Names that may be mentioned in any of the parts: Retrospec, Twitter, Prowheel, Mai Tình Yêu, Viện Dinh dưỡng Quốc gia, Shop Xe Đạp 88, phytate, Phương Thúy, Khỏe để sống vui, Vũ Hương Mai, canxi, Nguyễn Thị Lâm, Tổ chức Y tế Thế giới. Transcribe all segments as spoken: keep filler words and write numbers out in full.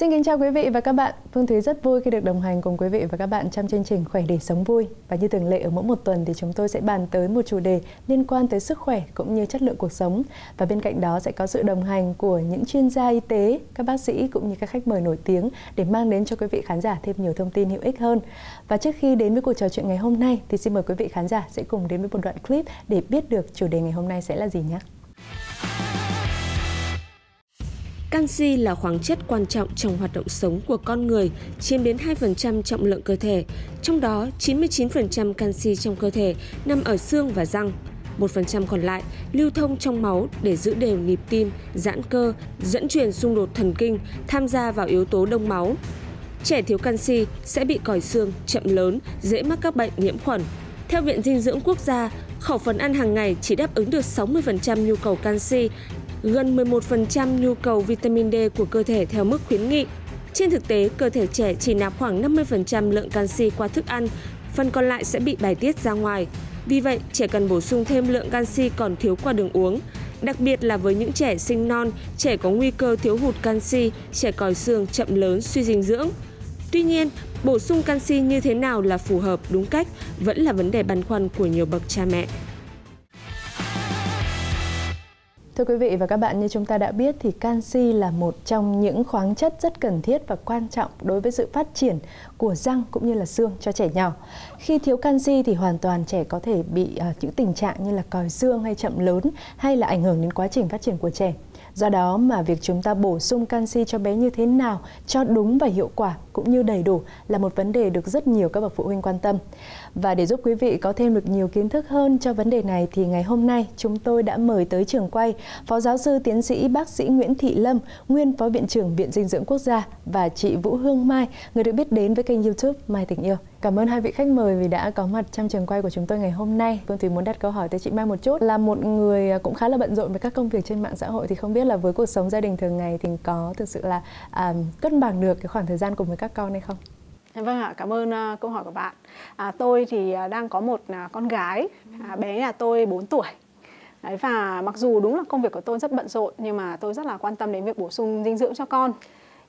Xin kính chào quý vị và các bạn. Phương Thúy rất vui khi được đồng hành cùng quý vị và các bạn trong chương trình Khỏe để sống vui. Và như thường lệ ở mỗi một tuần thì chúng tôi sẽ bàn tới một chủ đề liên quan tới sức khỏe cũng như chất lượng cuộc sống. Và bên cạnh đó sẽ có sự đồng hành của những chuyên gia y tế, các bác sĩ cũng như các khách mời nổi tiếng để mang đến cho quý vị khán giả thêm nhiều thông tin hữu ích hơn. Và trước khi đến với cuộc trò chuyện ngày hôm nay thì xin mời quý vị khán giả sẽ cùng đến với một đoạn clip để biết được chủ đề ngày hôm nay sẽ là gì nhé. Canxi là khoáng chất quan trọng trong hoạt động sống của con người, chiếm đến hai phần trăm trọng lượng cơ thể. Trong đó, chín mươi chín phần trăm canxi trong cơ thể nằm ở xương và răng. một phần trăm còn lại lưu thông trong máu để giữ đều nhịp tim, giãn cơ, dẫn truyền xung đột thần kinh, tham gia vào yếu tố đông máu. Trẻ thiếu canxi sẽ bị còi xương, chậm lớn, dễ mắc các bệnh nhiễm khuẩn. Theo Viện Dinh dưỡng Quốc gia, khẩu phần ăn hàng ngày chỉ đáp ứng được sáu mươi phần trăm nhu cầu canxi, gần mười một phần trăm nhu cầu vitamin D của cơ thể theo mức khuyến nghị. Trên thực tế, cơ thể trẻ chỉ nạp khoảng năm mươi phần trăm lượng canxi qua thức ăn, phần còn lại sẽ bị bài tiết ra ngoài. Vì vậy, trẻ cần bổ sung thêm lượng canxi còn thiếu qua đường uống. Đặc biệt là với những trẻ sinh non, trẻ có nguy cơ thiếu hụt canxi, trẻ còi xương, chậm lớn, suy dinh dưỡng. Tuy nhiên, bổ sung canxi như thế nào là phù hợp đúng cách vẫn là vấn đề băn khoăn của nhiều bậc cha mẹ. Thưa quý vị và các bạn, như chúng ta đã biết thì canxi là một trong những khoáng chất rất cần thiết và quan trọng đối với sự phát triển của răng cũng như là xương cho trẻ nhỏ. Khi thiếu canxi thì hoàn toàn trẻ có thể bị uh, những tình trạng như là còi xương hay chậm lớn, hay là ảnh hưởng đến quá trình phát triển của trẻ. Do đó mà việc chúng ta bổ sung canxi cho bé như thế nào cho đúng và hiệu quả cũng như đầy đủ là một vấn đề được rất nhiều các bậc phụ huynh quan tâm. Và để giúp quý vị có thêm được nhiều kiến thức hơn cho vấn đề này thì ngày hôm nay chúng tôi đã mời tới trường quay Phó Giáo sư Tiến sĩ Bác sĩ Nguyễn Thị Lâm, nguyên Phó Viện trưởng Viện Dinh dưỡng Quốc gia, và chị Vũ Hương Mai, người được biết đến với kênh YouTube Mai Tình Yêu. Cảm ơn hai vị khách mời vì đã có mặt trong trường quay của chúng tôi ngày hôm nay. Phương Thúy muốn đặt câu hỏi tới chị Mai một chút. Là một người cũng khá là bận rộn với các công việc trên mạng xã hội thì không biết là với cuộc sống gia đình thường ngày thì có thực sự là à, cân bằng được cái khoảng thời gian cùng với các con hay không? Vâng ạ, cảm ơn uh, câu hỏi của bạn. À, tôi thì đang có một uh, con gái, à, bé nhà tôi bốn tuổi. Đấy, và mặc dù đúng là công việc của tôi rất bận rộn nhưng mà tôi rất là quan tâm đến việc bổ sung dinh dưỡng cho con.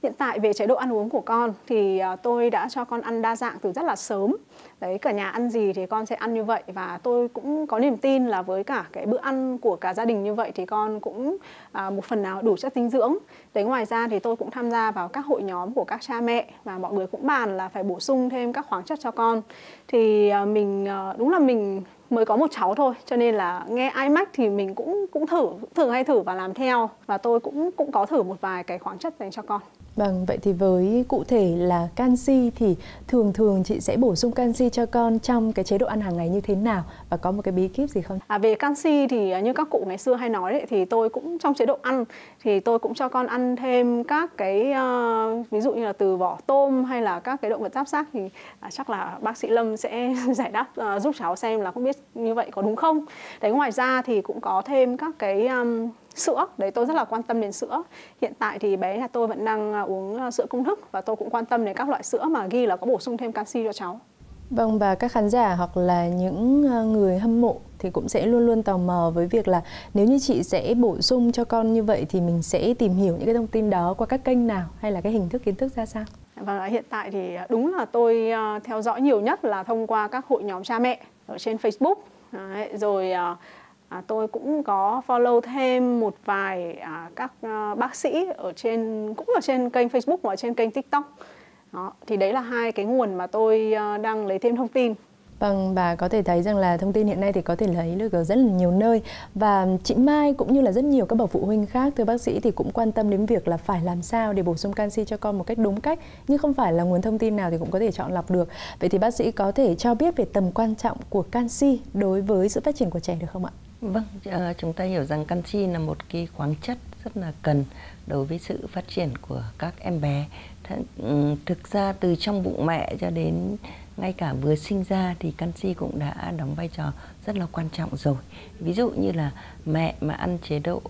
Hiện tại về chế độ ăn uống của con thì tôi đã cho con ăn đa dạng từ rất là sớm. Đấy, cả nhà ăn gì thì con sẽ ăn như vậy, và tôi cũng có niềm tin là với cả cái bữa ăn của cả gia đình như vậy thì con cũng à, một phần nào đủ chất dinh dưỡng. Đấy, ngoài ra thì tôi cũng tham gia vào các hội nhóm của các cha mẹ và mọi người cũng bàn là phải bổ sung thêm các khoáng chất cho con. Thì à, mình à, đúng là mình mới có một cháu thôi, cho nên là nghe ai mách thì mình cũng cũng thử thử hay thử và làm theo, và tôi cũng cũng có thử một vài cái khoáng chất dành cho con. Vâng, vậy thì với cụ thể là canxi thì thường thường chị sẽ bổ sung canxi cho con trong cái chế độ ăn hàng ngày như thế nào, và có một cái bí kíp gì không? À, về canxi thì như các cụ ngày xưa hay nói đấy, thì tôi cũng trong chế độ ăn thì tôi cũng cho con ăn thêm các cái uh, ví dụ như là từ vỏ tôm hay là các cái động vật giáp xác, thì uh, chắc là bác sĩ Lâm sẽ giải đáp uh, giúp cháu xem là không biết như vậy có đúng không. Đấy, ngoài ra thì cũng có thêm các cái um, sữa. Đấy, tôi rất là quan tâm đến sữa. Hiện tại thì bé nhà tôi vẫn đang uống sữa công thức, và tôi cũng quan tâm đến các loại sữa mà ghi là có bổ sung thêm canxi cho cháu. Vâng, và các khán giả hoặc là những người hâm mộ thì cũng sẽ luôn luôn tò mò với việc là nếu như chị sẽ bổ sung cho con như vậy thì mình sẽ tìm hiểu những cái thông tin đó qua các kênh nào, hay là cái hình thức kiến thức ra sao? Và hiện tại thì đúng là tôi theo dõi nhiều nhất là thông qua các hội nhóm cha mẹ ở trên Facebook. Đấy, rồi À, tôi cũng có follow thêm một vài à, các à, bác sĩ ở trên cũng ở trên kênh Facebook và trên kênh TikTok. Đó, thì đấy là hai cái nguồn mà tôi à, đang lấy thêm thông tin. Vâng, và có thể thấy rằng là thông tin hiện nay thì có thể lấy được ở rất là nhiều nơi. Và chị Mai cũng như là rất nhiều các bậc phụ huynh khác, thưa bác sĩ, thì cũng quan tâm đến việc là phải làm sao để bổ sung canxi cho con một cách đúng cách, nhưng không phải là nguồn thông tin nào thì cũng có thể chọn lọc được. Vậy thì bác sĩ có thể cho biết về tầm quan trọng của canxi đối với sự phát triển của trẻ được không ạ? Vâng, chúng ta hiểu rằng canxi là một cái khoáng chất rất là cần đối với sự phát triển của các em bé. Thực ra từ trong bụng mẹ cho đến ngay cả vừa sinh ra thì canxi cũng đã đóng vai trò rất là quan trọng rồi. Ví dụ như là mẹ mà ăn chế độ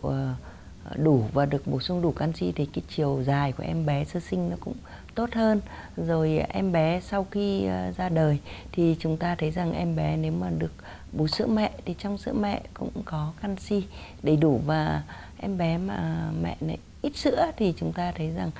đủ và được bổ sung đủ canxi thì cái chiều dài của em bé sơ sinh nó cũng tốt hơn. Rồi em bé sau khi ra đời thì chúng ta thấy rằng em bé nếu mà được bú sữa mẹ thì trong sữa mẹ cũng có canxi đầy đủ, và em bé mà mẹ này ít sữa thì chúng ta thấy rằng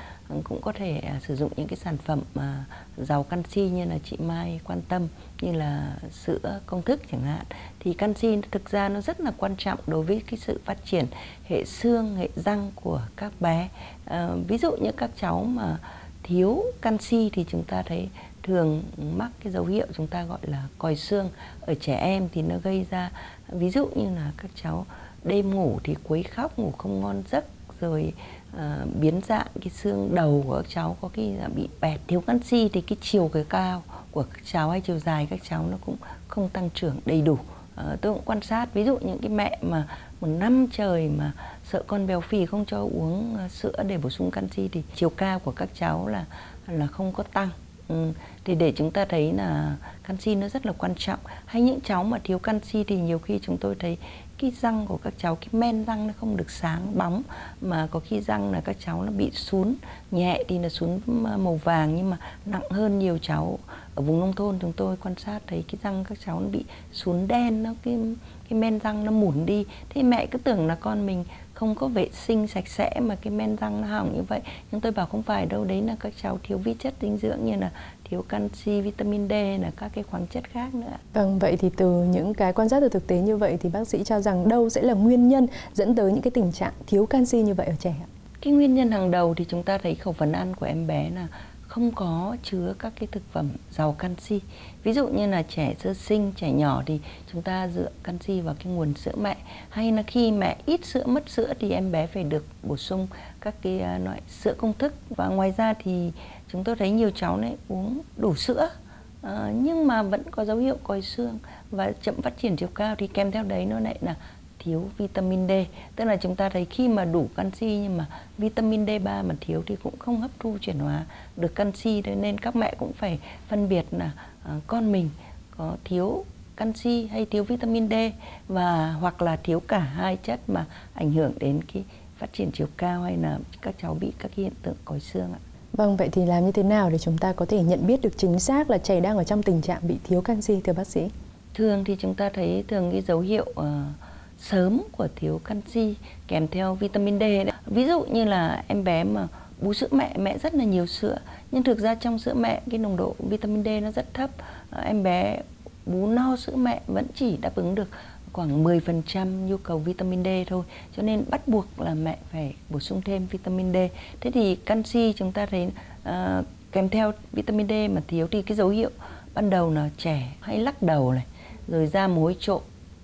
cũng có thể sử dụng những cái sản phẩm mà giàu canxi như là chị Mai quan tâm, như là sữa công thức chẳng hạn. Thì canxi thực ra nó rất là quan trọng đối với cái sự phát triển hệ xương, hệ răng của các bé. À, ví dụ như các cháu mà thiếu canxi thì chúng ta thấy thường mắc cái dấu hiệu chúng ta gọi là còi xương ở trẻ em, thì nó gây ra ví dụ như là các cháu đêm ngủ thì quấy khóc, ngủ không ngon giấc, rồi à, biến dạng cái xương đầu của các cháu có khi là bị bẹt. Thiếu canxi thì cái chiều cái cao của các cháu hay chiều dài các cháu nó cũng không tăng trưởng đầy đủ. À, tôi cũng quan sát ví dụ những cái mẹ mà một năm trời mà sợ con béo phì không cho uống sữa để bổ sung canxi thì chiều cao của các cháu là là không có tăng. Ừ, thì để chúng ta thấy là canxi nó rất là quan trọng. Hay những cháu mà thiếu canxi thì nhiều khi chúng tôi thấy cái răng của các cháu, cái men răng nó không được sáng bóng, mà có khi răng là các cháu nó bị sún, nhẹ thì là sún màu vàng, nhưng mà nặng hơn nhiều cháu ở vùng nông thôn chúng tôi quan sát thấy cái răng các cháu nó bị sún đen, nó cái cái men răng nó mủn đi. Thế mẹ cứ tưởng là con mình không có vệ sinh sạch sẽ mà cái men răng nó hỏng như vậy, nhưng tôi bảo không phải đâu, đấy là các cháu thiếu vi chất dinh dưỡng như là thiếu canxi, vitamin D, là các cái khoáng chất khác nữa. Vâng, vậy thì từ những cái quan sát từ thực tế như vậy thì bác sĩ cho rằng đâu sẽ là nguyên nhân dẫn tới những cái tình trạng thiếu canxi như vậy ở trẻ ạ? Cái nguyên nhân hàng đầu thì chúng ta thấy khẩu phần ăn của em bé là không có chứa các cái thực phẩm giàu canxi. Ví dụ như là trẻ sơ sinh, trẻ nhỏ thì chúng ta dựa canxi vào cái nguồn sữa mẹ, hay là khi mẹ ít sữa, mất sữa thì em bé phải được bổ sung các cái loại sữa công thức. Và ngoài ra thì chúng tôi thấy nhiều cháu này uống đủ sữa à, nhưng mà vẫn có dấu hiệu còi xương và chậm phát triển chiều cao, thì kèm theo đấy nó lại là thiếu vitamin D. Tức là chúng ta thấy khi mà đủ canxi nhưng mà vitamin D ba mà thiếu thì cũng không hấp thu chuyển hóa được canxi. Thế nên các mẹ cũng phải phân biệt là uh, con mình có thiếu canxi hay thiếu vitamin D, và hoặc là thiếu cả hai chất mà ảnh hưởng đến cái phát triển chiều cao hay là các cháu bị các hiện tượng còi xương ạ. Vâng, vậy thì làm như thế nào để chúng ta có thể nhận biết được chính xác là trẻ đang ở trong tình trạng bị thiếu canxi thưa bác sĩ? Thường thì chúng ta thấy thường cái dấu hiệu uh, sớm của thiếu canxi kèm theo vitamin D đấy. Ví dụ như là em bé mà bú sữa mẹ, mẹ rất là nhiều sữa, nhưng thực ra trong sữa mẹ cái nồng độ vitamin D nó rất thấp. Em bé bú no sữa mẹ vẫn chỉ đáp ứng được khoảng mười phần trăm nhu cầu vitamin D thôi, cho nên bắt buộc là mẹ phải bổ sung thêm vitamin D. Thế thì canxi chúng ta thấy uh, kèm theo vitamin D mà thiếu thì cái dấu hiệu ban đầu là trẻ hay lắc đầu này, rồi ra mối trộn,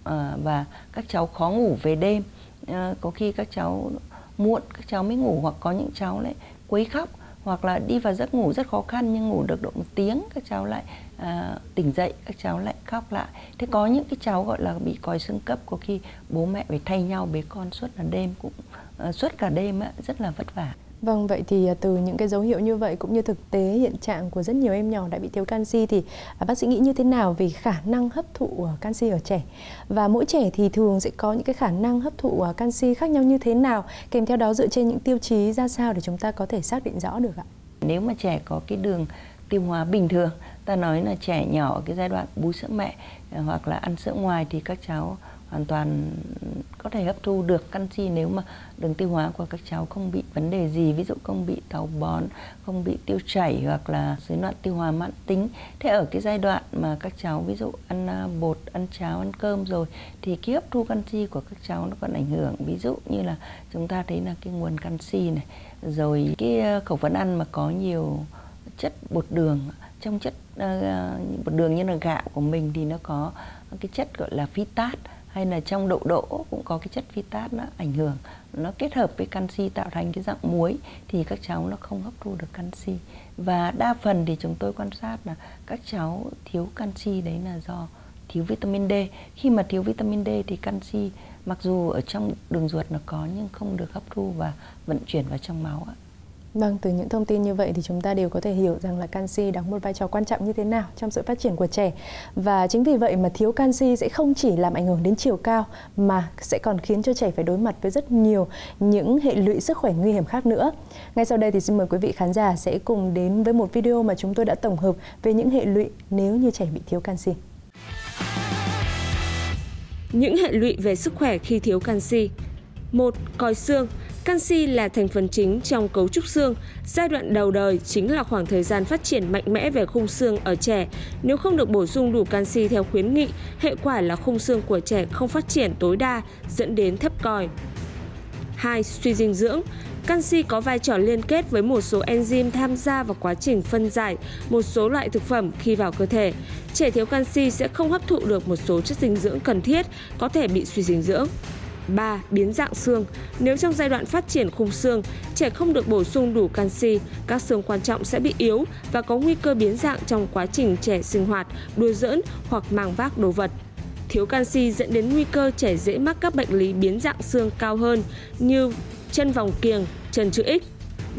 À, và các cháu khó ngủ về đêm, à, có khi các cháu muộn các cháu mới ngủ, hoặc có những cháu lại quấy khóc, hoặc là đi vào giấc ngủ rất khó khăn nhưng ngủ được độ một tiếng các cháu lại à, tỉnh dậy, các cháu lại khóc lại. Thế có những cái cháu gọi là bị còi xương cấp, có khi bố mẹ phải thay nhau bế con suốt cả đêm cũng à, suốt cả đêm ấy, rất là vất vả. Vâng, vậy thì từ những cái dấu hiệu như vậy cũng như thực tế hiện trạng của rất nhiều em nhỏ đã bị thiếu canxi thì bác sĩ nghĩ như thế nào về khả năng hấp thụ canxi ở trẻ? Và mỗi trẻ thì thường sẽ có những cái khả năng hấp thụ canxi khác nhau như thế nào? Kèm theo đó dựa trên những tiêu chí ra sao để chúng ta có thể xác định rõ được ạ? Nếu mà trẻ có cái đường tiêu hóa bình thường, ta nói là trẻ nhỏ ở cái giai đoạn bú sữa mẹ hoặc là ăn sữa ngoài thì các cháu hoàn toàn có thể hấp thu được canxi nếu mà đường tiêu hóa của các cháu không bị vấn đề gì, ví dụ không bị táo bón, không bị tiêu chảy hoặc là rối loạn tiêu hóa mãn tính. Thế ở cái giai đoạn mà các cháu ví dụ ăn bột, ăn cháo, ăn cơm rồi thì cái hấp thu canxi của các cháu nó còn ảnh hưởng, ví dụ như là chúng ta thấy là cái nguồn canxi này, rồi cái khẩu phần ăn mà có nhiều chất bột đường, trong chất uh, bột đường như là gạo của mình thì nó có cái chất gọi là phytate, hay là trong đậu đỗ cũng có cái chất phytate, nó ảnh hưởng, nó kết hợp với canxi tạo thành cái dạng muối thì các cháu nó không hấp thu được canxi. Và đa phần thì chúng tôi quan sát là các cháu thiếu canxi đấy là do thiếu vitamin D. Khi mà thiếu vitamin D thì canxi mặc dù ở trong đường ruột nó có nhưng không được hấp thu và vận chuyển vào trong máu ạ. Vâng, từ những thông tin như vậy thì chúng ta đều có thể hiểu rằng là canxi đóng một vai trò quan trọng như thế nào trong sự phát triển của trẻ. Và chính vì vậy mà thiếu canxi sẽ không chỉ làm ảnh hưởng đến chiều cao mà sẽ còn khiến cho trẻ phải đối mặt với rất nhiều những hệ lụy sức khỏe nguy hiểm khác nữa. Ngay sau đây thì xin mời quý vị khán giả sẽ cùng đến với một video mà chúng tôi đã tổng hợp về những hệ lụy nếu như trẻ bị thiếu canxi. Những hệ lụy về sức khỏe khi thiếu canxi. Một, còi xương. Canxi là thành phần chính trong cấu trúc xương. Giai đoạn đầu đời chính là khoảng thời gian phát triển mạnh mẽ về khung xương ở trẻ. Nếu không được bổ sung đủ canxi theo khuyến nghị, hệ quả là khung xương của trẻ không phát triển tối đa, dẫn đến thấp còi. hai. Suy dinh dưỡng. Canxi có vai trò liên kết với một số enzyme tham gia vào quá trình phân giải một số loại thực phẩm khi vào cơ thể. Trẻ thiếu canxi sẽ không hấp thụ được một số chất dinh dưỡng cần thiết, có thể bị suy dinh dưỡng. ba. Biến dạng xương. Nếu trong giai đoạn phát triển khung xương, trẻ không được bổ sung đủ canxi, các xương quan trọng sẽ bị yếu và có nguy cơ biến dạng trong quá trình trẻ sinh hoạt, đùa giỡn hoặc mang vác đồ vật. Thiếu canxi dẫn đến nguy cơ trẻ dễ mắc các bệnh lý biến dạng xương cao hơn như chân vòng kiềng, chân chữ X.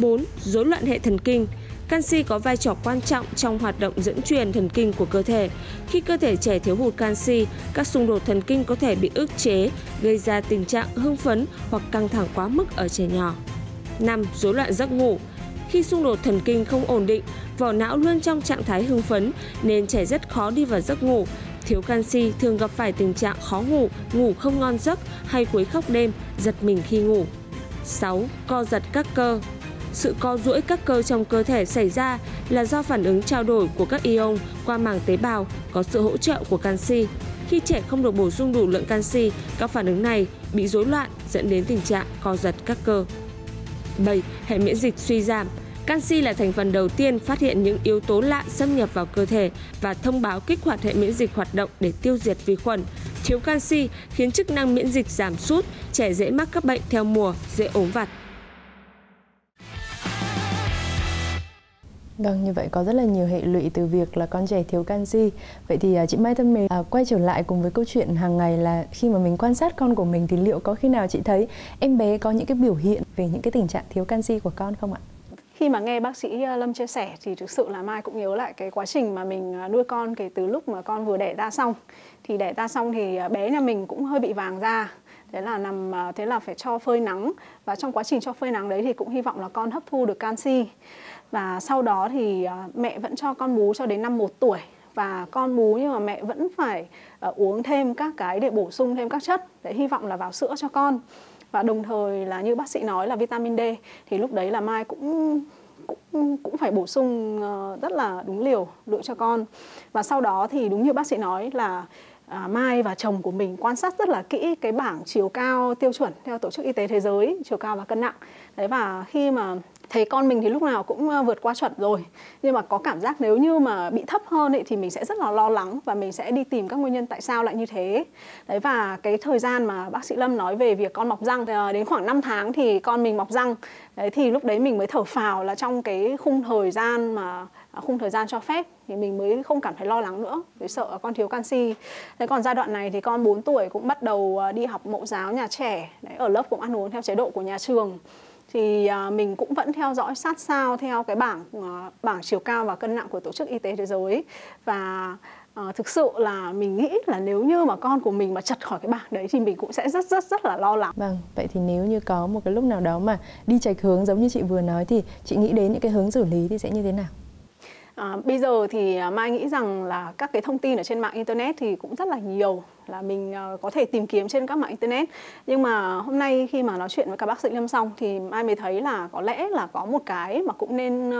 bốn. Rối loạn hệ thần kinh. Canxi có vai trò quan trọng trong hoạt động dẫn truyền thần kinh của cơ thể. Khi cơ thể trẻ thiếu hụt canxi, các xung đột thần kinh có thể bị ức chế, gây ra tình trạng hưng phấn hoặc căng thẳng quá mức ở trẻ nhỏ. năm. Rối loạn giấc ngủ. Khi xung đột thần kinh không ổn định, vỏ não luôn trong trạng thái hưng phấn nên trẻ rất khó đi vào giấc ngủ. Thiếu canxi thường gặp phải tình trạng khó ngủ, ngủ không ngon giấc hay quấy khóc đêm, giật mình khi ngủ. sáu. Co giật các cơ. Sự co duỗi các cơ trong cơ thể xảy ra là do phản ứng trao đổi của các ion qua màng tế bào có sự hỗ trợ của canxi. Khi trẻ không được bổ sung đủ lượng canxi, các phản ứng này bị rối loạn dẫn đến tình trạng co giật các cơ. bảy. Hệ miễn dịch suy giảm. Canxi là thành phần đầu tiên phát hiện những yếu tố lạ xâm nhập vào cơ thể và thông báo kích hoạt hệ miễn dịch hoạt động để tiêu diệt vi khuẩn. Thiếu canxi khiến chức năng miễn dịch giảm sút, trẻ dễ mắc các bệnh theo mùa, dễ ốm vặt. Vâng, như vậy có rất là nhiều hệ lụy từ việc là con trẻ thiếu canxi. Vậy thì chị Mai thân mến, à, quay trở lại cùng với câu chuyện hàng ngày là khi mà mình quan sát con của mình thì liệu có khi nào chị thấy em bé có những cái biểu hiện về những cái tình trạng thiếu canxi của con không ạ? Khi mà nghe bác sĩ Lâm chia sẻ thì thực sự là Mai cũng nhớ lại cái quá trình mà mình nuôi con kể từ lúc mà con vừa đẻ ra xong. Thì đẻ ra xong thì bé nhà mình cũng hơi bị vàng da. Thế là nằm thế là phải cho phơi nắng, và trong quá trình cho phơi nắng đấy thì cũng hy vọng là con hấp thu được canxi. Và sau đó thì mẹ vẫn cho con bú cho đến năm một tuổi. Và con bú nhưng mà mẹ vẫn phải uống thêm các cái để bổ sung thêm các chất để hy vọng là vào sữa cho con. Và đồng thời là như bác sĩ nói là vitamin D, thì lúc đấy là Mai cũng cũng cũng phải bổ sung rất là đúng liều lượng cho con. Và sau đó thì đúng như bác sĩ nói là à, Mai và chồng của mình quan sát rất là kỹ cái bảng chiều cao tiêu chuẩn theo Tổ chức Y tế Thế giới, chiều cao và cân nặng. Đấy, và khi mà thấy con mình thì lúc nào cũng vượt qua chuẩn rồi, nhưng mà có cảm giác nếu như mà bị thấp hơn ấy, thì mình sẽ rất là lo lắng và mình sẽ đi tìm các nguyên nhân tại sao lại như thế. Đấy, và cái thời gian mà bác sĩ Lâm nói về việc con mọc răng, đến khoảng năm tháng thì con mình mọc răng. Đấy, thì lúc đấy mình mới thở phào là trong cái khung thời gian mà khung thời gian cho phép thì mình mới không cảm thấy lo lắng nữa vì sợ con thiếu canxi. Thế còn giai đoạn này thì con bốn tuổi cũng bắt đầu đi học mẫu giáo nhà trẻ. Đấy, ở lớp cũng ăn uống theo chế độ của nhà trường. Thì mình cũng vẫn theo dõi sát sao theo cái bảng bảng chiều cao và cân nặng của Tổ chức Y tế Thế giới. Và à, thực sự là mình nghĩ là nếu như mà con của mình mà trật khỏi cái bảng đấy thì mình cũng sẽ rất rất rất là lo lắng. Vâng, vậy thì nếu như có một cái lúc nào đó mà đi chệch hướng giống như chị vừa nói thì chị nghĩ đến những cái hướng xử lý thì sẽ như thế nào? À, bây giờ thì Mai nghĩ rằng là các cái thông tin ở trên mạng Internet thì cũng rất là nhiều, là mình có thể tìm kiếm trên các mạng Internet. Nhưng mà hôm nay khi mà nói chuyện với các bác sĩ Lâm xong thì Mai mới thấy là có lẽ là có một cái mà cũng nên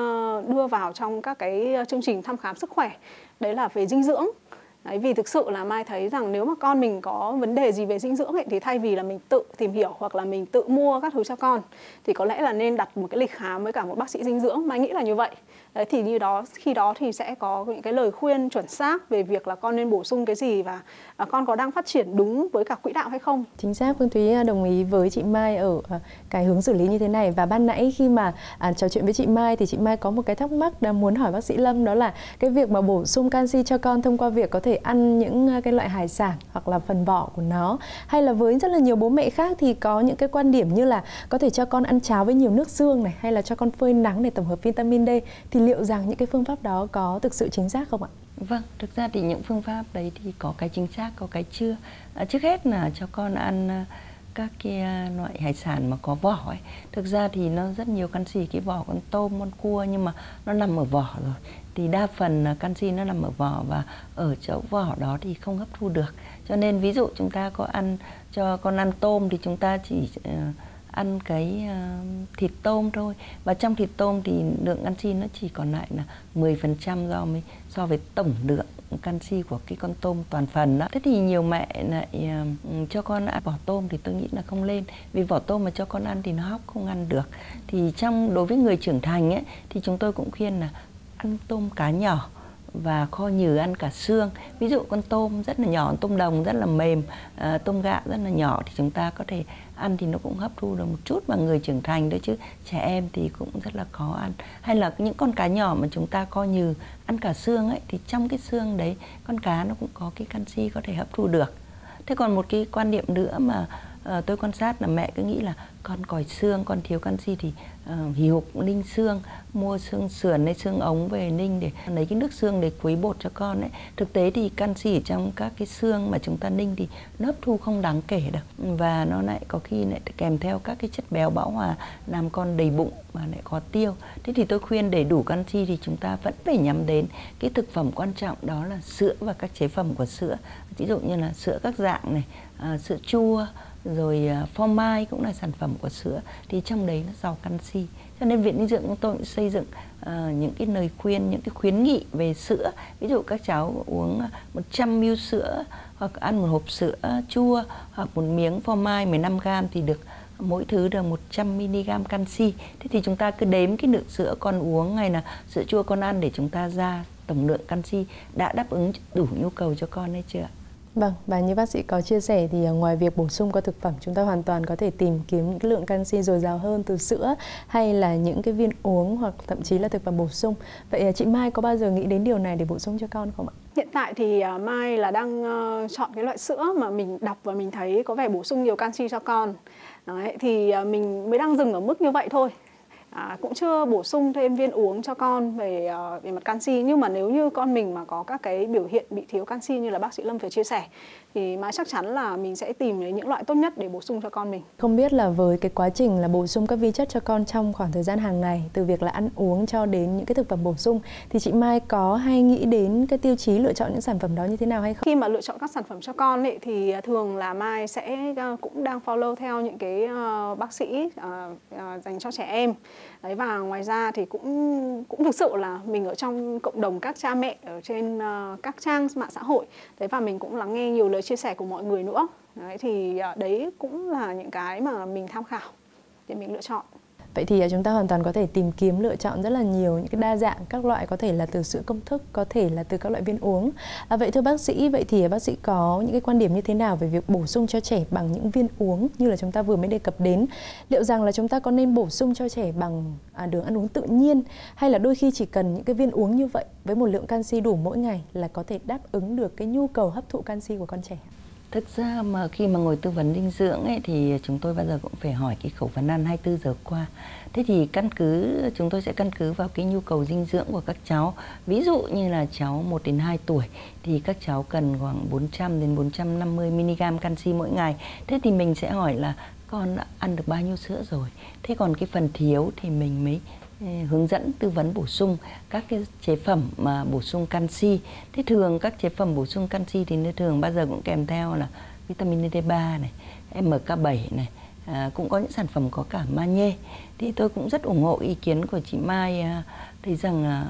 đưa vào trong các cái chương trình thăm khám sức khỏe, đấy là về dinh dưỡng. Đấy, vì thực sự là Mai thấy rằng nếu mà con mình có vấn đề gì về dinh dưỡng ấy, thì thay vì là mình tự tìm hiểu hoặc là mình tự mua các thứ cho con thì có lẽ là nên đặt một cái lịch khám với cả một bác sĩ dinh dưỡng. Mai nghĩ là như vậy. Đấy, thì như đó khi đó thì sẽ có những cái lời khuyên chuẩn xác về việc là con nên bổ sung cái gì và con có đang phát triển đúng với cả quỹ đạo hay không. Chính xác, Phương Thúy đồng ý với chị Mai ở cái hướng xử lý như thế này. Và ban nãy khi mà à, trò chuyện với chị Mai thì chị Mai có một cái thắc mắc đã muốn hỏi bác sĩ Lâm, đó là cái việc mà bổ sung canxi cho con thông qua việc có thể ăn những cái loại hải sản hoặc là phần vỏ của nó, hay là với rất là nhiều bố mẹ khác thì có những cái quan điểm như là có thể cho con ăn cháo với nhiều nước xương này, hay là cho con phơi nắng để tổng hợp vitamin D, thì liệu rằng những cái phương pháp đó có thực sự chính xác không ạ? Vâng, thực ra thì những phương pháp đấy thì có cái chính xác, có cái chưa. À, trước hết là cho con ăn các cái loại hải sản mà có vỏ ấy. Thực ra thì nó rất nhiều canxi, cái vỏ con tôm, con cua nhưng mà nó nằm ở vỏ rồi. Thì đa phần canxi nó nằm ở vỏ và ở chỗ vỏ đó thì không hấp thu được. Cho nên ví dụ chúng ta có ăn, cho con ăn tôm thì chúng ta chỉ ăn cái uh, thịt tôm thôi, và trong thịt tôm thì lượng canxi nó chỉ còn lại là mười phần trăm do mới so với tổng lượng canxi của cái con tôm toàn phần đó. Thế thì nhiều mẹ lại uh, cho con ăn vỏ tôm thì tôi nghĩ là không lên, vì vỏ tôm mà cho con ăn thì nó hóc không ăn được. Thì trong đối với người trưởng thành ấy thì chúng tôi cũng khuyên là ăn tôm cá nhỏ và kho nhừ, ăn cả xương. Ví dụ con tôm rất là nhỏ, tôm đồng rất là mềm, à, tôm gạo rất là nhỏ thì chúng ta có thể ăn thì nó cũng hấp thu được một chút, mà người trưởng thành đấy chứ trẻ em thì cũng rất là khó ăn. Hay là những con cá nhỏ mà chúng ta kho nhừ, ăn cả xương ấy, thì trong cái xương đấy con cá nó cũng có cái canxi có thể hấp thu được. Thế còn một cái quan niệm nữa mà à, tôi quan sát là mẹ cứ nghĩ là con còi xương, con thiếu canxi thì uh, hì hục ninh xương, mua xương sườn hay xương ống về ninh để lấy cái nước xương để khuấy bột cho con ấy. Thực tế thì canxi ở trong các cái xương mà chúng ta ninh thì nó hấp thu không đáng kể được, và nó lại có khi lại kèm theo các cái chất béo bão hòa làm con đầy bụng và lại khó tiêu. Thế thì tôi khuyên để đủ canxi thì chúng ta vẫn phải nhắm đến cái thực phẩm quan trọng, đó là sữa và các chế phẩm của sữa, ví dụ như là sữa các dạng này, à, sữa chua, rồi phô mai cũng là sản phẩm của sữa, thì trong đấy nó giàu canxi. Cho nên Viện Dinh dưỡng chúng tôi cũng xây dựng uh, những cái lời khuyên, những cái khuyến nghị về sữa. Ví dụ các cháu uống một trăm mi li lít sữa, hoặc ăn một hộp sữa chua, hoặc một miếng phô mai mười lăm gam thì được mỗi thứ là một trăm mi li gam canxi. Thế thì chúng ta cứ đếm cái lượng sữa con uống hay là sữa chua con ăn để chúng ta ra tổng lượng canxi đã đáp ứng đủ nhu cầu cho con hay chưa. Vâng, và như bác sĩ có chia sẻ thì ngoài việc bổ sung qua thực phẩm, chúng ta hoàn toàn có thể tìm kiếm những lượng canxi dồi dào hơn từ sữa hay là những cái viên uống, hoặc thậm chí là thực phẩm bổ sung. Vậy chị Mai có bao giờ nghĩ đến điều này để bổ sung cho con không ạ? Hiện tại thì Mai là đang chọn cái loại sữa mà mình đọc và mình thấy có vẻ bổ sung nhiều canxi cho con. Đấy, thì mình mới đang dừng ở mức như vậy thôi. À, cũng chưa bổ sung thêm viên uống cho con về, uh, về mặt canxi. Nhưng mà nếu như con mình mà có các cái biểu hiện bị thiếu canxi như là bác sĩ Lâm vừa chia sẻ thì Mai chắc chắn là mình sẽ tìm đến những loại tốt nhất để bổ sung cho con mình. Không biết là với cái quá trình là bổ sung các vi chất cho con trong khoảng thời gian hàng ngày, từ việc là ăn uống cho đến những cái thực phẩm bổ sung, thì chị Mai có hay nghĩ đến cái tiêu chí lựa chọn những sản phẩm đó như thế nào hay không? Khi mà lựa chọn các sản phẩm cho con ấy, thì thường là Mai sẽ cũng đang follow theo những cái uh, bác sĩ uh, uh, dành cho trẻ em. Đấy, và ngoài ra thì cũng cũng thực sự là mình ở trong cộng đồng các cha mẹ ở trên uh, các trang mạng xã hội. Đấy, và mình cũng lắng nghe nhiều lời chia sẻ của mọi người nữa. Đấy, thì uh, đấy cũng là những cái mà mình tham khảo để mình lựa chọn. Vậy thì chúng ta hoàn toàn có thể tìm kiếm lựa chọn rất là nhiều, những cái đa dạng các loại, có thể là từ sữa công thức, có thể là từ các loại viên uống. À, vậy thưa bác sĩ, vậy thì bác sĩ có những cái quan điểm như thế nào về việc bổ sung cho trẻ bằng những viên uống như là chúng ta vừa mới đề cập đến? Liệu rằng là chúng ta có nên bổ sung cho trẻ bằng à, đường ăn uống tự nhiên, hay là đôi khi chỉ cần những cái viên uống như vậy với một lượng canxi đủ mỗi ngày là có thể đáp ứng được cái nhu cầu hấp thụ canxi của con trẻ? Thực ra mà khi mà ngồi tư vấn dinh dưỡng ấy, thì chúng tôi bao giờ cũng phải hỏi cái khẩu phần ăn hai mươi tư giờ qua. Thế thì căn cứ chúng tôi sẽ căn cứ vào cái nhu cầu dinh dưỡng của các cháu. Ví dụ như là cháu một đến hai tuổi thì các cháu cần khoảng bốn trăm đến bốn trăm năm mươi mi li gam canxi mỗi ngày. Thế thì mình sẽ hỏi là con đã ăn được bao nhiêu sữa rồi. Thế còn cái phần thiếu thì mình mới hướng dẫn tư vấn bổ sung các cái chế phẩm mà bổ sung canxi. Thế thường các chế phẩm bổ sung canxi thì nó thường bao giờ cũng kèm theo là vitamin D ba này, em ca bảy này, à, cũng có những sản phẩm có cả magie. Thì tôi cũng rất ủng hộ ý kiến của chị Mai, à, thấy rằng à,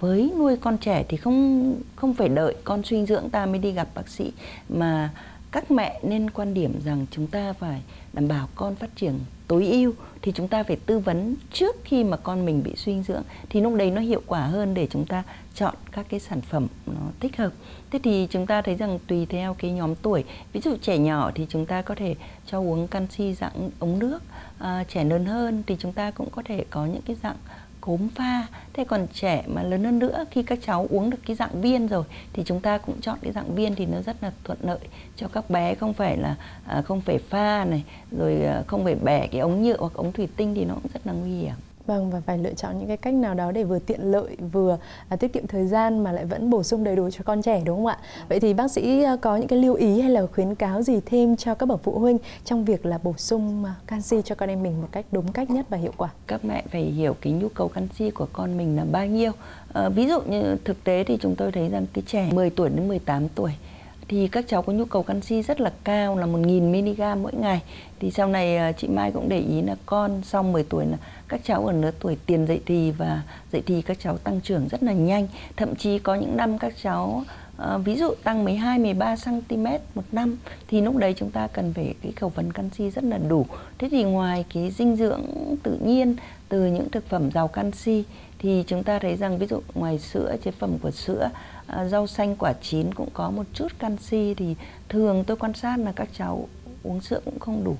với nuôi con trẻ thì không không phải đợi con suy dinh dưỡng ta mới đi gặp bác sĩ, mà các mẹ nên quan điểm rằng chúng ta phải đảm bảo con phát triển tối ưu thì chúng ta phải tư vấn trước khi mà con mình bị suy dinh dưỡng, thì lúc đấy nó hiệu quả hơn để chúng ta chọn các cái sản phẩm nó thích hợp. Thế thì chúng ta thấy rằng tùy theo cái nhóm tuổi, ví dụ trẻ nhỏ thì chúng ta có thể cho uống canxi dạng ống nước, à, trẻ lớn hơn thì chúng ta cũng có thể có những cái dạng cốm pha. Thế còn trẻ mà lớn hơn nữa, khi các cháu uống được cái dạng viên rồi thì chúng ta cũng chọn cái dạng viên thì nó rất là thuận lợi cho các bé, không phải là à, không phải pha này, rồi à, không phải bẻ cái ống nhựa hoặc ống thủy tinh thì nó cũng rất là nguy hiểm. Vâng, và phải lựa chọn những cái cách nào đó để vừa tiện lợi, vừa à, tiết kiệm thời gian mà lại vẫn bổ sung đầy đủ cho con trẻ, đúng không ạ? Vậy thì bác sĩ có những cái lưu ý hay là khuyến cáo gì thêm cho các bậc phụ huynh trong việc là bổ sung canxi cho con em mình một cách đúng cách nhất và hiệu quả? Các mẹ phải hiểu cái nhu cầu canxi của con mình là bao nhiêu. À, ví dụ như thực tế thì chúng tôi thấy rằng cái trẻ mười tuổi đến mười tám tuổi thì các cháu có nhu cầu canxi rất là cao là một nghìn mi li gam mỗi ngày. Thì sau này chị Mai cũng để ý là con sau mười tuổi là các cháu ở lứa tuổi tiền dậy thì và dậy thì các cháu tăng trưởng rất là nhanh. Thậm chí có những năm các cháu ví dụ tăng mười hai, mười ba xăng-ti-mét một năm thì lúc đấy chúng ta cần phải cái khẩu phần canxi rất là đủ. Thế thì ngoài cái dinh dưỡng tự nhiên từ những thực phẩm giàu canxi thì chúng ta thấy rằng ví dụ ngoài sữa, chế phẩm của sữa, rau xanh, quả chín cũng có một chút canxi, thì thường tôi quan sát là các cháu uống sữa cũng không đủ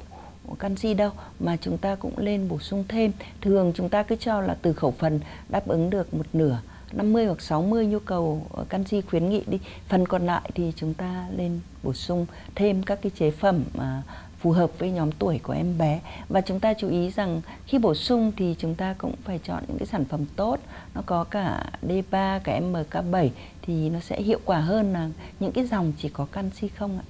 canxi đâu, mà chúng ta cũng lên bổ sung thêm. Thường chúng ta cứ cho là từ khẩu phần đáp ứng được một nửa, năm mươi hoặc sáu mươi nhu cầu canxi khuyến nghị đi, phần còn lại thì chúng ta lên bổ sung thêm các cái chế phẩm mà phù hợp với nhóm tuổi của em bé. Và chúng ta chú ý rằng khi bổ sung thì chúng ta cũng phải chọn những cái sản phẩm tốt, nó có cả đê ba, cả em ca bảy thì nó sẽ hiệu quả hơn là những cái dòng chỉ có canxi không ạ.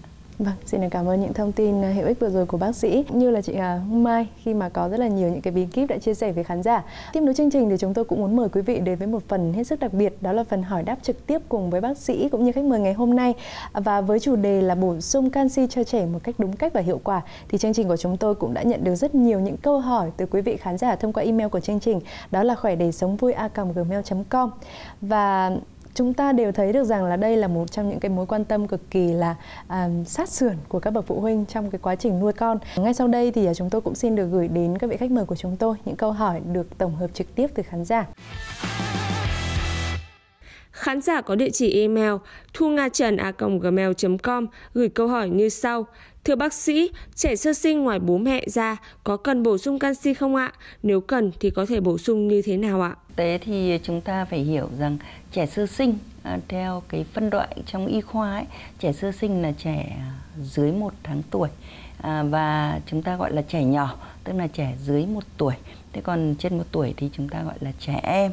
Vâng, xin cảm ơn những thông tin hữu ích vừa rồi của bác sĩ, như là chị Mai khi mà có rất là nhiều những cái bí kíp đã chia sẻ với khán giả. Tiếp nối chương trình thì chúng tôi cũng muốn mời quý vị đến với một phần hết sức đặc biệt, đó là phần hỏi đáp trực tiếp cùng với bác sĩ cũng như khách mời ngày hôm nay. Và với chủ đề là bổ sung canxi cho trẻ một cách đúng cách và hiệu quả, thì chương trình của chúng tôi cũng đã nhận được rất nhiều những câu hỏi từ quý vị khán giả thông qua email của chương trình, đó là khỏe để sống vui a còng gmail chấm com. Và chúng ta đều thấy được rằng là đây là một trong những cái mối quan tâm cực kỳ là à, sát sườn của các bậc phụ huynh trong cái quá trình nuôi con. Ngay sau đây thì chúng tôi cũng xin được gửi đến các vị khách mời của chúng tôi những câu hỏi được tổng hợp trực tiếp từ khán giả. Khán giả có địa chỉ email thu nga trần a còng gmail chấm com gửi câu hỏi như sau. Thưa bác sĩ, trẻ sơ sinh ngoài bố mẹ ra có cần bổ sung canxi không ạ? Nếu cần thì có thể bổ sung như thế nào ạ? Thế thì chúng ta phải hiểu rằng trẻ sơ sinh à, theo cái phân loại trong y khoa ấy, trẻ sơ sinh là trẻ dưới một tháng tuổi à, và chúng ta gọi là trẻ nhỏ, tức là trẻ dưới một tuổi. Thế còn trên một tuổi thì chúng ta gọi là trẻ em.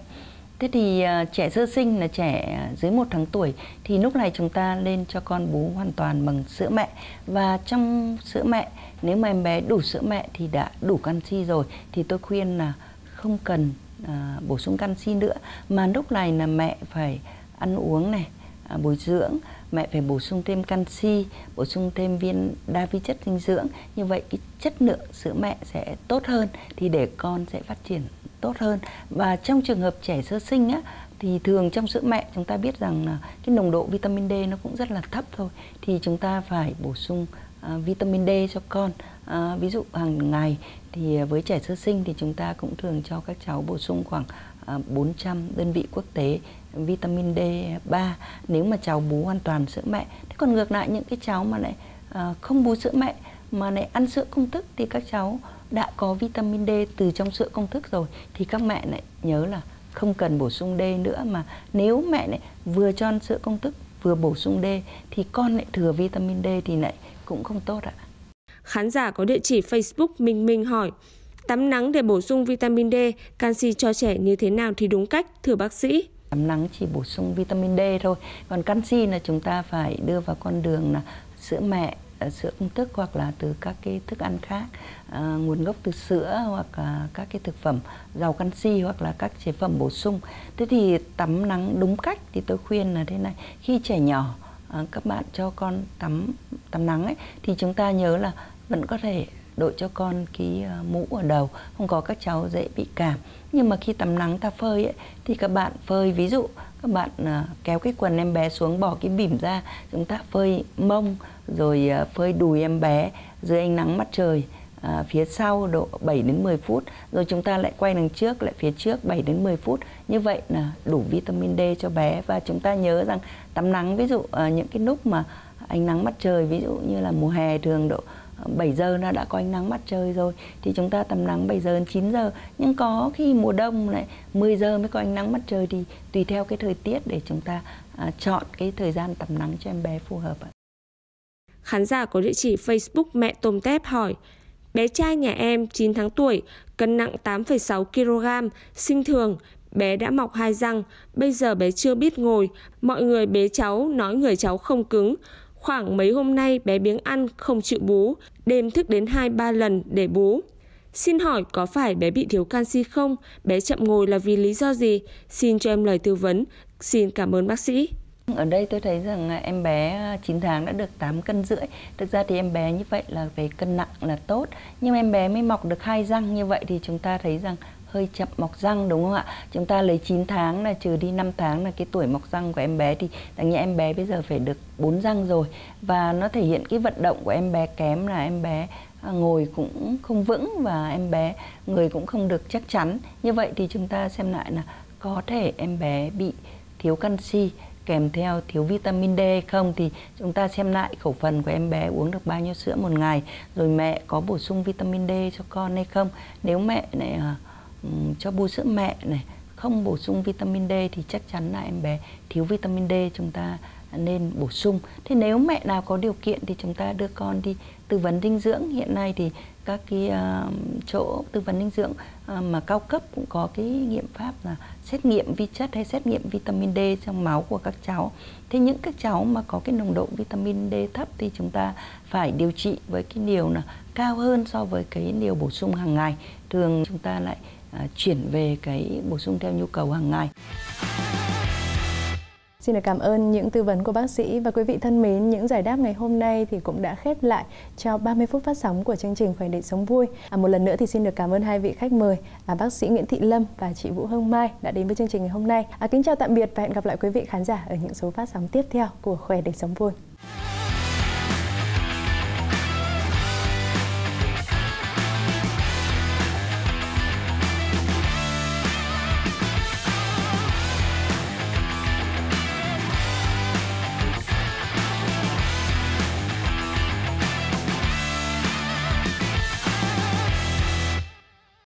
Thế thì uh, trẻ sơ sinh là trẻ dưới một tháng tuổi thì lúc này chúng ta lên cho con bú hoàn toàn bằng sữa mẹ. Và trong sữa mẹ, nếu mà em bé đủ sữa mẹ thì đã đủ canxi rồi thì tôi khuyên là không cần uh, bổ sung canxi nữa. Mà lúc này là mẹ phải ăn uống này, uh, bồi dưỡng, mẹ phải bổ sung thêm canxi, bổ sung thêm viên đa vi chất dinh dưỡng. Như vậy cái chất lượng sữa mẹ sẽ tốt hơn thì để con sẽ phát triển tốt hơn. Và trong trường hợp trẻ sơ sinh á, thì thường trong sữa mẹ chúng ta biết rằng là cái nồng độ vitamin D nó cũng rất là thấp thôi, thì chúng ta phải bổ sung uh, vitamin D cho con. Uh, ví dụ hàng ngày thì với trẻ sơ sinh thì chúng ta cũng thường cho các cháu bổ sung khoảng uh, bốn trăm đơn vị quốc tế vitamin D ba nếu mà cháu bú hoàn toàn sữa mẹ. Thế còn ngược lại những cái cháu mà lại uh, không bú sữa mẹ mà lại ăn sữa công thức thì các cháu đã có vitamin D từ trong sữa công thức rồi thì các mẹ lại nhớ là không cần bổ sung D nữa, mà nếu mẹ lại vừa cho ăn sữa công thức vừa bổ sung D thì con lại thừa vitamin D thì lại cũng không tốt ạ. Khán giả có địa chỉ Facebook Minh Minh hỏi: tắm nắng để bổ sung vitamin D, canxi cho trẻ như thế nào thì đúng cách thưa bác sĩ? Tắm nắng chỉ bổ sung vitamin D thôi, còn canxi là chúng ta phải đưa vào con đường là sữa mẹ, sữa công thức hoặc là từ các cái thức ăn khác, à, nguồn gốc từ sữa hoặc là các cái thực phẩm giàu canxi hoặc là các chế phẩm bổ sung. Thế thì tắm nắng đúng cách thì tôi khuyên là thế này, khi trẻ nhỏ à, các bạn cho con tắm tắm nắng ấy, thì chúng ta nhớ là vẫn có thể đội cho con cái mũ ở đầu, không có các cháu dễ bị cảm. Nhưng mà khi tắm nắng ta phơi ấy, thì các bạn phơi, ví dụ các bạn kéo cái quần em bé xuống, bỏ cái bỉm ra, chúng ta phơi mông rồi phơi đùi em bé dưới ánh nắng mặt trời à, phía sau độ bảy đến mười phút, rồi chúng ta lại quay đằng trước, lại phía trước bảy đến mười phút. Như vậy là đủ vitamin D cho bé. Và chúng ta nhớ rằng tắm nắng ví dụ à, những cái lúc mà ánh nắng mặt trời, ví dụ như là mùa hè thường độ bảy giờ nó đã có ánh nắng mặt trời rồi thì chúng ta tắm nắng bảy giờ đến chín giờ, nhưng có khi mùa đông lại mười giờ mới có ánh nắng mặt trời, thì tùy theo cái thời tiết để chúng ta à, chọn cái thời gian tắm nắng cho em bé phù hợp ạ. Khán giả có địa chỉ Facebook Mẹ Tôm Tép hỏi: bé trai nhà em chín tháng tuổi, cân nặng tám phẩy sáu ki-lô-gam, sinh thường, bé đã mọc hai răng, bây giờ bé chưa biết ngồi, mọi người bế cháu nói người cháu không cứng. Khoảng mấy hôm nay bé biếng ăn, không chịu bú, đêm thức đến hai ba lần để bú. Xin hỏi có phải bé bị thiếu canxi không? Bé chậm ngồi là vì lý do gì? Xin cho em lời tư vấn. Xin cảm ơn bác sĩ. Ở đây tôi thấy rằng em bé chín tháng đã được tám cân rưỡi. Thực ra thì em bé như vậy là về cân nặng là tốt. Nhưng em bé mới mọc được hai răng như vậy thì chúng ta thấy rằng hơi chậm mọc răng, đúng không ạ? Chúng ta lấy chín tháng là trừ đi năm tháng là cái tuổi mọc răng của em bé, thì đáng nhẽ em bé bây giờ phải được bốn răng rồi. Và nó thể hiện cái vận động của em bé kém, là em bé ngồi cũng không vững và em bé người cũng không được chắc chắn. Như vậy thì chúng ta xem lại là có thể em bé bị thiếu canxi kèm theo thiếu vitamin D không, thì chúng ta xem lại khẩu phần của em bé uống được bao nhiêu sữa một ngày, rồi mẹ có bổ sung vitamin D cho con hay không. Nếu mẹ này cho bú sữa mẹ này, không bổ sung vitamin D thì chắc chắn là em bé thiếu vitamin D, chúng ta nên bổ sung. Thế nếu mẹ nào có điều kiện thì chúng ta đưa con đi tư vấn dinh dưỡng. Hiện nay thì các cái uh, chỗ tư vấn dinh dưỡng uh, mà cao cấp cũng có cái nghiệm pháp là xét nghiệm vi chất hay xét nghiệm vitamin D trong máu của các cháu. Thế những các cháu mà có cái nồng độ vitamin D thấp thì chúng ta phải điều trị với cái liều là cao hơn so với cái liều bổ sung hàng ngày. Thường chúng ta lại uh, chuyển về cái bổ sung theo nhu cầu hàng ngày. Xin được cảm ơn những tư vấn của bác sĩ. Và quý vị thân mến, những giải đáp ngày hôm nay thì cũng đã khép lại cho ba mươi phút phát sóng của chương trình Khỏe để sống vui. À, một lần nữa thì xin được cảm ơn hai vị khách mời, à, bác sĩ Nguyễn Thị Lâm và chị Vũ Hương Mai đã đến với chương trình ngày hôm nay. À, kính chào tạm biệt và hẹn gặp lại quý vị khán giả ở những số phát sóng tiếp theo của Khỏe để sống vui.